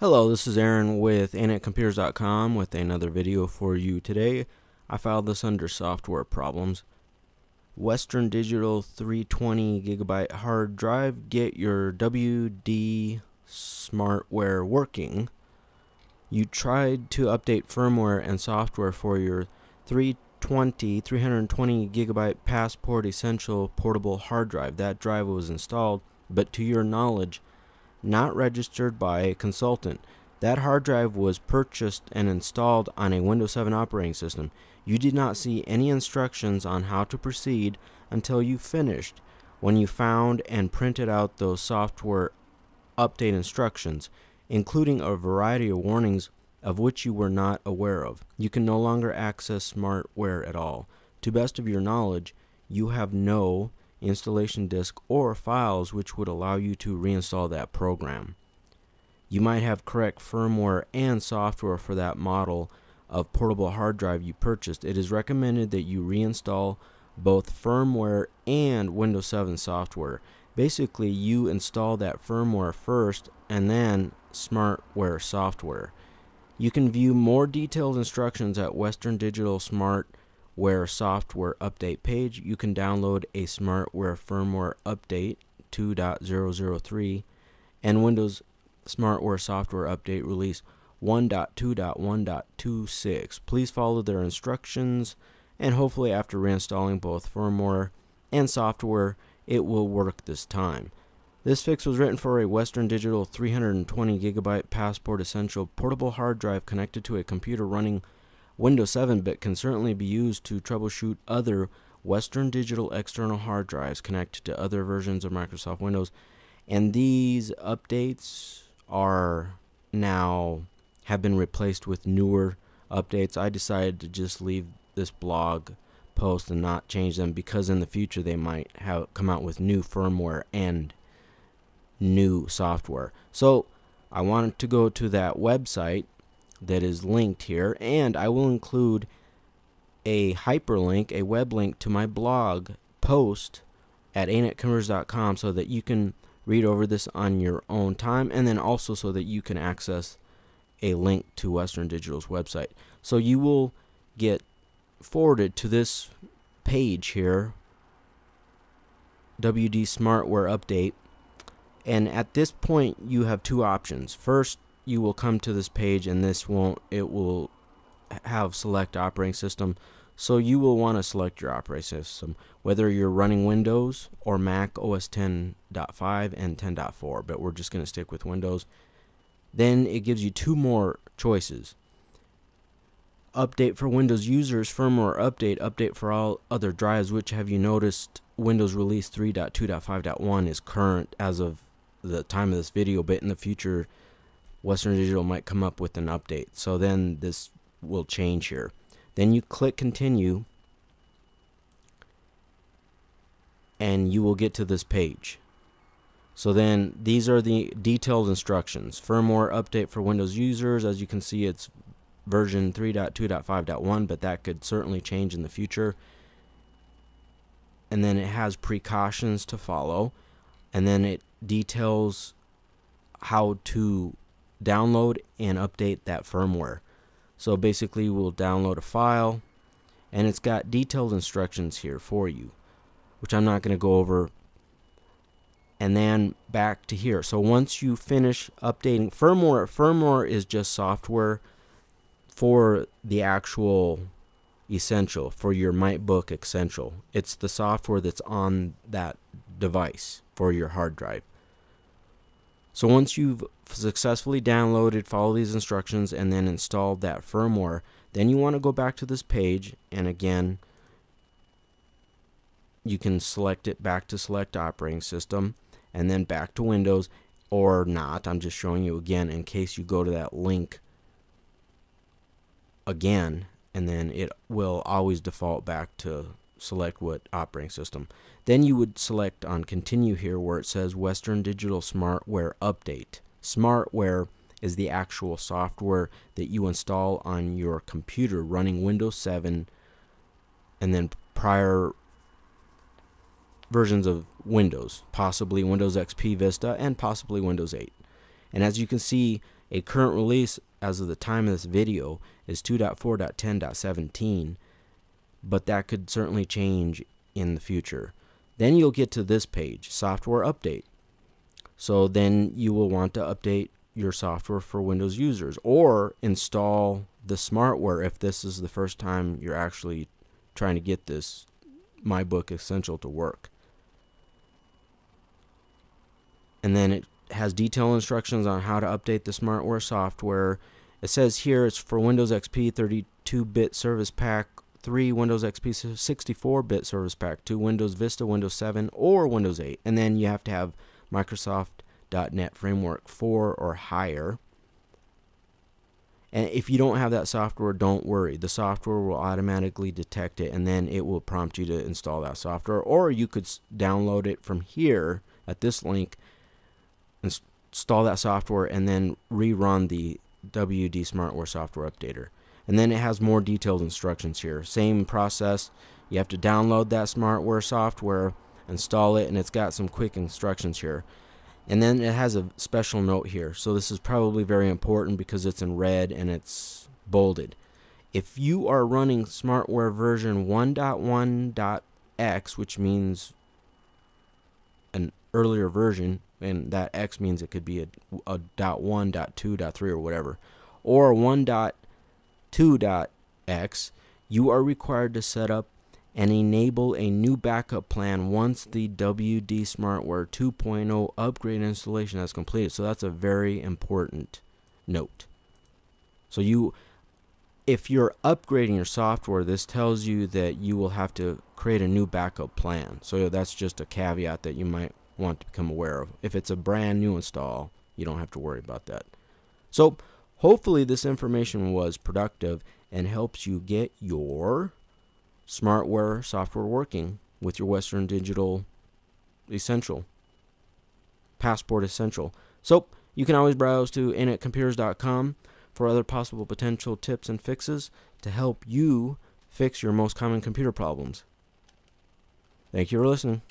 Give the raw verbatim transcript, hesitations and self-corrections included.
Hello, this is Aaron with anet computers dot com with another video for you today. I filed this under software problems. Western Digital three hundred twenty gigabyte hard drive. Get your W D smartware working. You tried to update firmware and software for your three hundred twenty gigabyte Passport Essential portable hard drive. That drive was installed, but to your knowledge, not registered by a consultant. That hard drive was purchased and installed on a Windows seven operating system. You did not see any instructions on how to proceed until you finished, when you found and printed out those software update instructions, including a variety of warnings of which you were not aware of. You can no longer access smartware at all. To best of your knowledge, you have no installation disk or files which would allow you to reinstall that program. You might have correct firmware and software for that model of portable hard drive you purchased. It is recommended that you reinstall both firmware and Windows seven software. Basically, you install that firmware first and then smartware software. You can view more detailed instructions at Western Digital Smart Where software update page. You can download a smartware firmware update two point zero zero three and Windows smartware software update release one point two point one point twenty-six. Please follow their instructions, and hopefully after reinstalling both firmware and software, it will work this time. This fix was written for a Western Digital three hundred twenty gigabyte Passport Essential portable hard drive connected to a computer running Windows seven, but can certainly be used to troubleshoot other Western Digital external hard drives connected to other versions of Microsoft Windows. And these updates are now have been replaced with newer updates. I decided to just leave this blog post and not change them, because in the future they might have come out with new firmware and new software. So I wanted to go to that website that is linked here, and I will include a hyperlink, a web link to my blog post at anet computers dot com, so that you can read over this on your own time, and then also so that you can access a link to Western Digital's website. So you will get forwarded to this page here, W D Smartware Update, and at this point you have two options. First, you will come to this page, and this won't it will have select operating system, so you will want to select your operating system, whether you're running Windows or Mac O S ten point five and ten point four, but we're just going to stick with Windows. Then it gives you two more choices: update for Windows users, firmware update, update for all other drives, which, have you noticed, Windows release three point two point five point one is current as of the time of this video, but in the future Western Digital might come up with an update, so then this will change here. Then you click continue, and you will get to this page. So then these are the detailed instructions. Firmware update for Windows users, as you can see it's version three point two point five point one, but that could certainly change in the future. And then it has precautions to follow, and then it details how to download and update that firmware. So basically we'll download a file, and it's got detailed instructions here for you, which I'm not going to go over. And then back to here. So once you finish updating firmware, firmware is just software for the actual essential, for your MacBook Essential. It's the software that's on that device for your hard drive. So once you've successfully downloaded, follow these instructions, and then installed that firmware, then you want to go back to this page, and again you can select it back to select operating system and then back to Windows, or not. I'm just showing you again in case you go to that link again, and then it will always default back to select what operating system. Then you would select on continue here, where it says Western Digital Smartware Update. Smartware is the actual software that you install on your computer running Windows seven and then prior versions of Windows, possibly Windows X P Vista and possibly Windows eight. And as you can see, A current release as of the time of this video is two point four point ten point seventeen, but that could certainly change in the future. Then you'll get to this page, software update. So then you will want to update your software for Windows users or install the smartware if this is the first time you're actually trying to get this MyBook Essential to work. And then it has detailed instructions on how to update the smartware software. It says here it's for Windows X P thirty-two bit Service Pack three, Windows X P sixty-four bit Service Pack two, Windows Vista, Windows seven, or Windows eight. And then you have to have Microsoft dot net Framework four or higher. And if you don't have that software, don't worry. The software will automatically detect it, and then it will prompt you to install that software. Or you could download it from here at this link, install that software, and then rerun the W D Smartware Software Updater. And then it has more detailed instructions here. Same process. You have to download that smartware software, install it, and it's got some quick instructions here. And then it has a special note here. So this is probably very important because it's in red and it's bolded. If you are running smartware version one point one point X, which means an earlier version, and that X means it could be a, a .one, .two, .three, or whatever, or one point two point X, you are required to set up and enable a new backup plan once the W D Smartware two point oh upgrade installation has completed. So that's a very important note. So you, if you're upgrading your software, this tells you that you will have to create a new backup plan. So that's just a caveat that you might want to become aware of. If it's a brand new install, you don't have to worry about that. So hopefully this information was productive and helps you get your smartware software working with your Western Digital Essential, Passport Essential. So you can always browse to anet computers dot com for other possible potential tips and fixes to help you fix your most common computer problems. Thank you for listening.